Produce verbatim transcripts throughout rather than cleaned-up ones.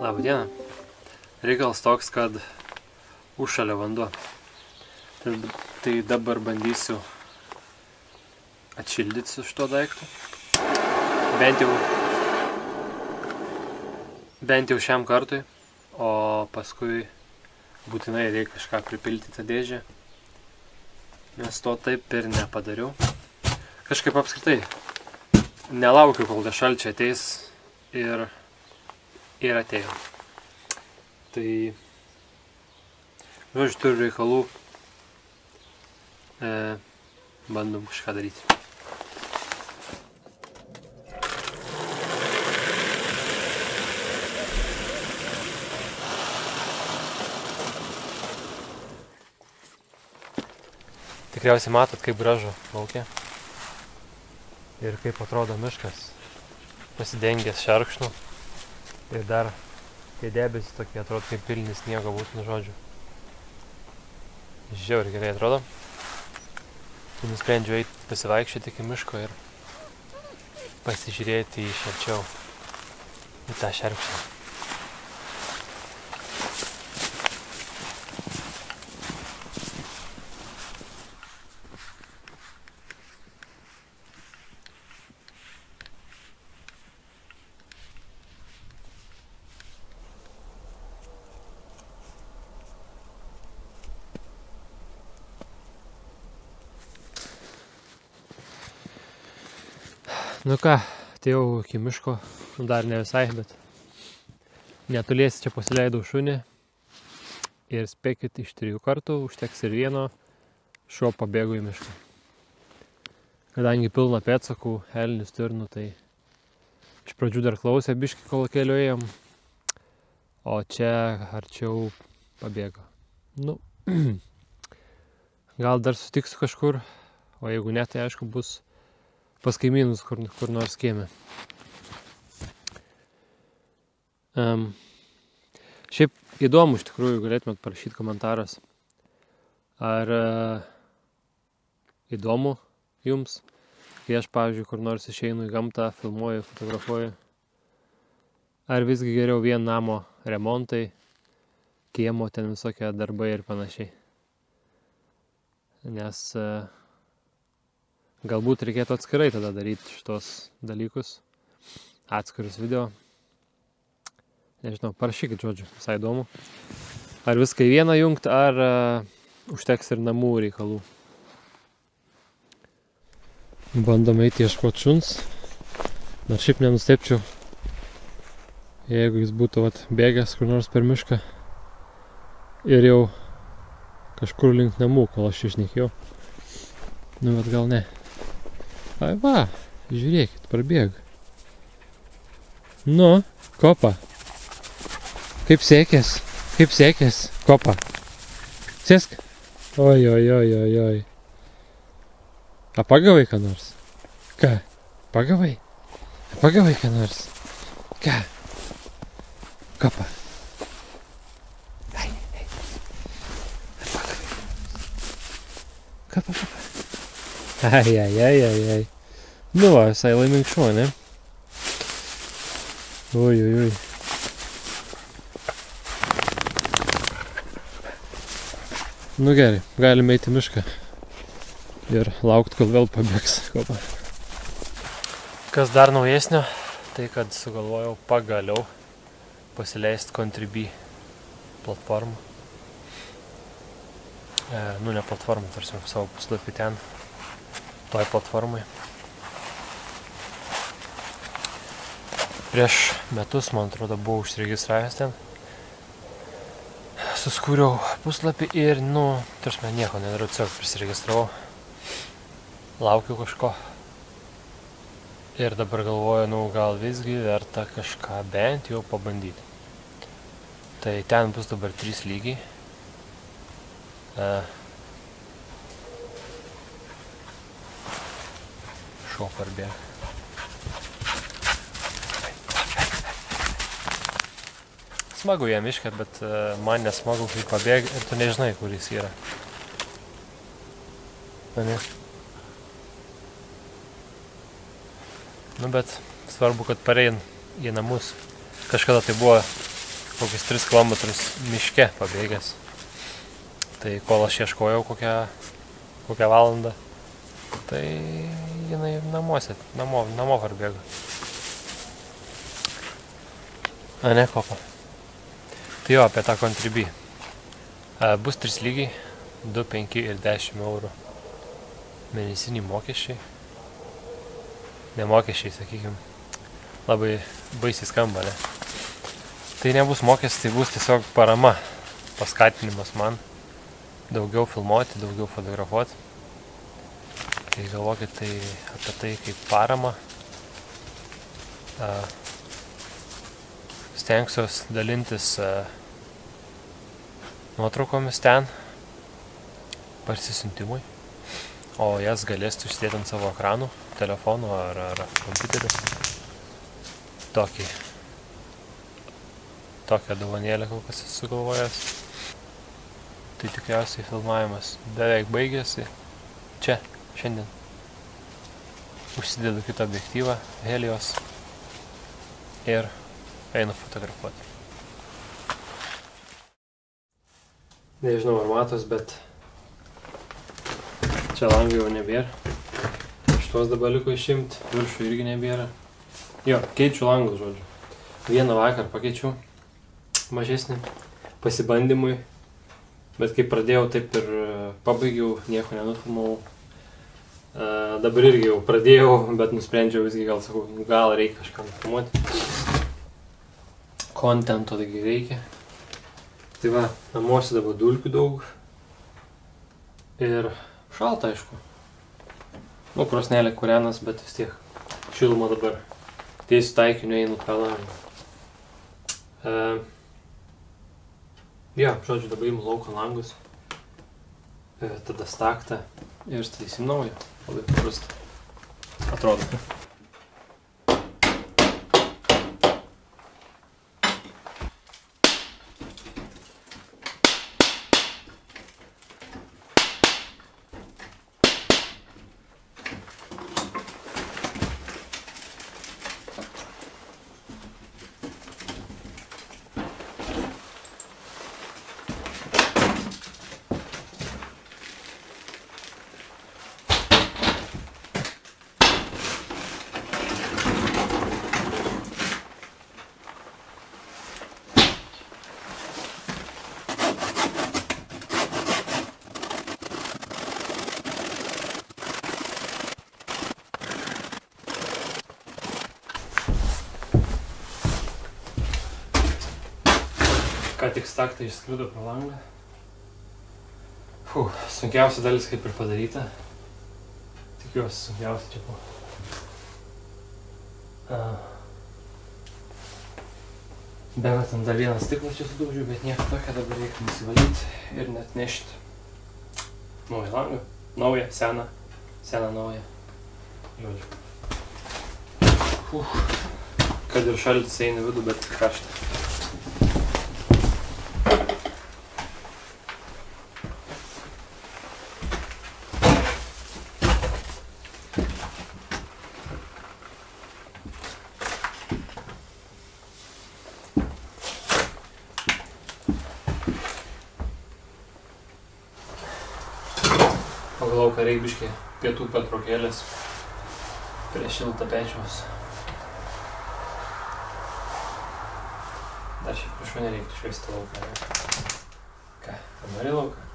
Labdien! Reikals toks, kad užšalia vanduo. Tai dabar bandysiu atšildyti su šito daiktu. Bent jau, bent jau šiam kartui, o paskui būtinai reikia kažką pripilti tą dėžę. Nes to taip ir nepadariau. Kažkaip apskritai nelaukiu, kol ta šalčia ateis ir... ir atėjo. Tai, žodžiu, turiu reikalų, e, bandom kažką daryti. Tikriausiai matot, kaip gražu lauke ir kaip atrodo miškas pasidengęs šerkšnu. Ir dar tie debesys tokie atrodo kaip pilnis sniego būtų, nu žodžiu. Žiauriai gerai atrodo. Tai nusprendžiu eiti pasivaikščioti iki miško ir pasižiūrėti iš arčiau į tą šerkšną. Nu ką, atėjau iki miško, dar ne visai, bet netoliesi čia pasileidau šunį ir spėkit iš trijų kartų, užteks ir vieno, šuo pabėgo į mišką. Kadangi pilna pėdsakų, elnių, stirnų, tai iš pradžių dar klausė biškį, kol keliu ėjom, o čia arčiau pabėgo. Nu, gal dar sutiksiu kažkur, o jeigu ne, tai aišku bus pas kaimynus, kur, kur nors kieme. Um, šiaip įdomu, iš tikrųjų, galėtumėt parašyti komentaras. Ar uh, įdomu jums, kai aš, pavyzdžiui, kur nors išeinu į gamtą, filmuoju, fotografuoju. Ar visgi geriau vien namo remontai, kiemo ten visokie darbai ir panašiai. Nes... Uh, Galbūt reikėtų atskirai tada daryti šitos dalykus, atskirius video. Nežinau, parašykit, žodžiu, visai įdomu. Ar viską į vieną jungt, ar uh, užteks ir namų reikalų. Bandom eiti ieškoti šuns. Nors šiaip nenustepčiau, jeigu jis būtų vat, bėgęs kur nors per mišką ir jau kažkur link namų, kol aš išnykėjau. Nu, bet gal ne. Ai va, žiūrėkit, prabėg. Nu, Kopa. Kaip sėkės, kaip sėkės, Kopa. Sėsk. Oi, oi, oi, oi, oi. A pagavai ką nors? Ką? Pagavai? A pagavai ką nors? Ką? Kopa. Ai, ai. A pagavai. Kopa, Kopa. Ai, ai, ai, ai, ai. Nu va, visai laimink šuo, ne? Ui, ui, ui. Nu gerai, galime eiti mišką ir laukti, kol vėl pabėgs Kopa. Kas dar naujesnio, tai kad sugalvojau pagaliau pasileisti Contribee platformą. E, nu, ne platformą, tarsi savo puslapį ten. toj platformai. Prieš metus, man atrodo, buvau užsiregistravęs ten. Suskūriau puslapį ir, nu, tarsi man nieko nedariau, tiesiog prisiregistravau. Laukiu kažko. Ir dabar galvoju, nu, gal visgi verta kažką bent jau pabandyti. Tai ten bus dabar trys lygiai. Šuo parbėga. Smagu jam iškart, bet man nesmagu, kai pabėg ir tu nežinai, kur jis yra. Nu, bet svarbu, kad parein į namus. Kažkada tai buvo kokius tris kilometrus miške pabėgęs. Tai kol aš ieškojau kokią, kokią valandą, tai jinai namuose, namo, namo parbėgo. A ne, Kopa. Tai jo, apie tą Contribee. Bus trys lygiai, du, penki ir dešimt eurų mėnesiniai mokesčiai. Nemokesčiai, sakykim, labai baisiai skamba, ne? Tai nebus mokesčiai, tai bus tiesiog parama, paskatinimas man daugiau filmuoti, daugiau fotografuoti. Tai galvokit tai apie tai kaip parama. Stengsiuos dalintis nuotraukomis ten parsisintimui, o jas galėsit užsidėti ant savo ekranų, telefonų ar, ar kompiuterių. Tokį, tokią dovanėlę kol kas esu sugalvojęs. Tai tikriausiai filmavimas beveik baigėsi. Čia, šiandien. Užsidedu kitą objektyvą, Helios, ir einu fotografuoti. Nežinau, ar matos, bet čia langai jau nebėra. Šituos dabar liko išimti, viršų irgi nebėra. Jo, keičiu langus, žodžiu. Vieną vakar pakeičiau, mažesnį, pasibandymui. Bet kai pradėjau, taip ir pabaigiau, nieko nenufilmavau. Dabar irgi jau pradėjau, bet nusprendžiau visgi, gal sakau, gal reikia kažką nufilmuoti. Kontento taigi reikia. Tai va, namuose dabar dulkių daug. Ir šalta, aišku. Nu, krosnelė kūrenas, bet vis tiek šiluma dabar. Tiesiu taikiniu, einu pelanį. Jo, žodžiu, dabar įmu lauko langus. Tada staktą. Ir statysim naują. Labai paprasta. Atrodo. Ką tik staktai išskrido pro langą. Fuh, sunkiausia dalis kaip ir padaryta. Tikiuosi, sunkiausia čia buvo. Bet ten dar vienas stiklas čia sudaužiu, bet nieko tokio, dabar reikia nusivalyti ir net nešti. Naują langą, naują, seną, seną naują. Žodžiu. Fuh, kad ir šaltis eina vidų, bet karšta. Pagalvau, kad reikia biškį pietų pertraukėlės prie šilto pečiaus. Dar šiaip kažko nereiktų šveisti lauką. Ką, nori lauką?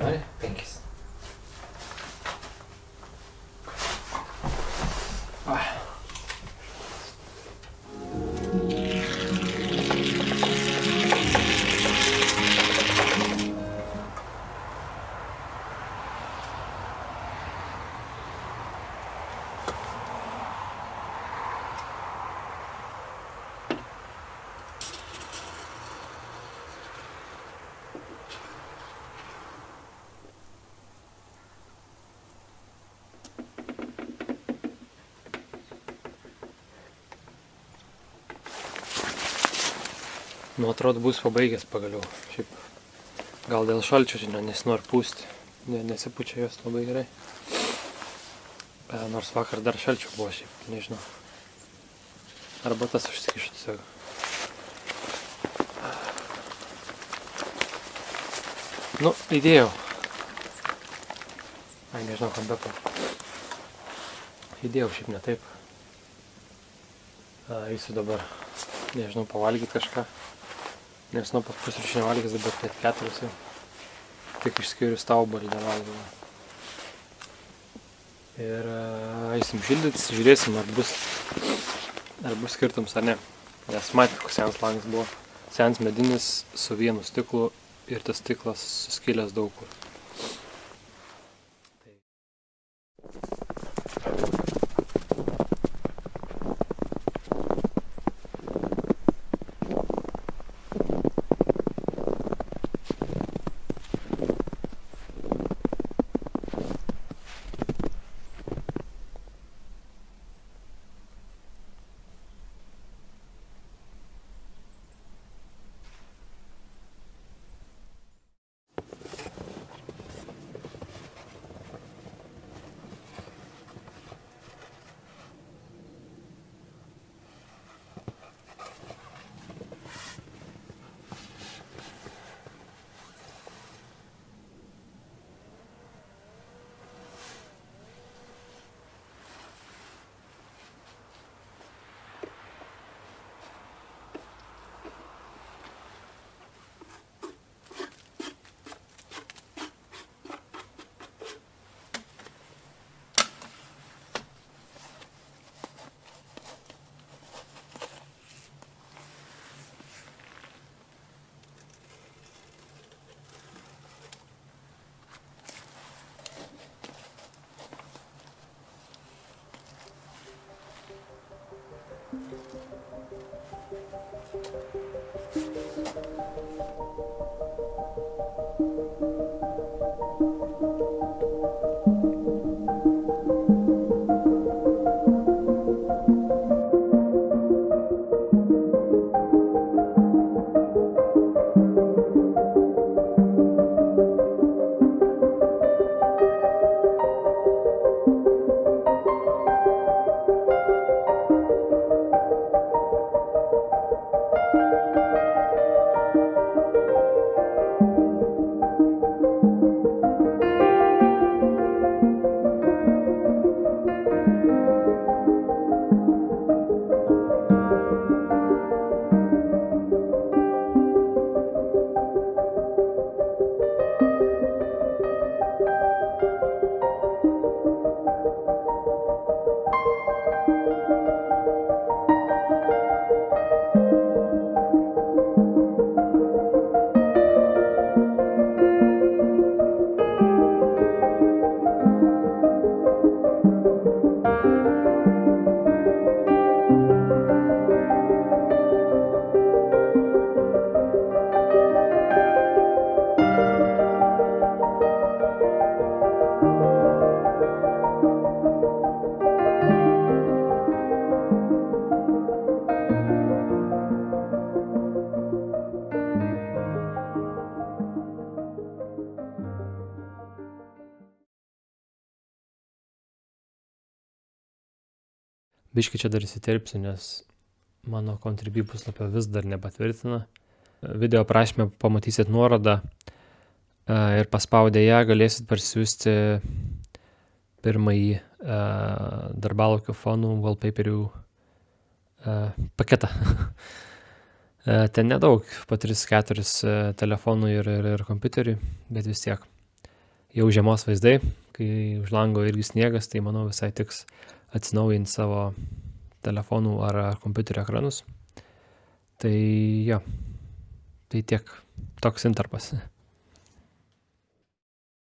Nori? Penkis. Nu atrodo bus pabaigęs pagaliau. Šiaip gal dėl šalčio žinio nesinori pūsti, nesipučia jos labai gerai. Nors vakar dar šalčio buvo šiaip, nežinau. Arba tas užsikišo tiesiog. Nu, įdėjau. Ai, nežinau, kam be ko. Įdėjau šiaip ne taip. Eisiu dabar, nežinau, pavalgyti kažką. Nežinau, pat pusryčių nevalgęs, dabar net keturis jau. Tik išskiriu staubalį nevalgymą. Ir eisim šildytis, žiūrėsim, ar bus, ar bus skirtums ar ne. Nes matė, koks senas langas buvo. Senas medinis su vienu stiklu ir tas stiklas suskilęs daug kur. Biški čia dar įsiterpsiu, nes mano Contribee puslapio vis dar nepatvirtina. Video aprašyme pamatysit nuorodą ir paspaudę ją galėsit parsisiųsti pirmąjį darbalaukio fonų wallpaperių paketą. Ten nedaug, po tris keturis telefonų ir, ir, ir kompiuterių, bet vis tiek. Jau žiemos vaizdai, kai už lango irgi sniegas, tai manau visai tiks atsinaujinti savo telefonų ar kompiuterio ekranus. Tai jo, tai tiek toks intarpas.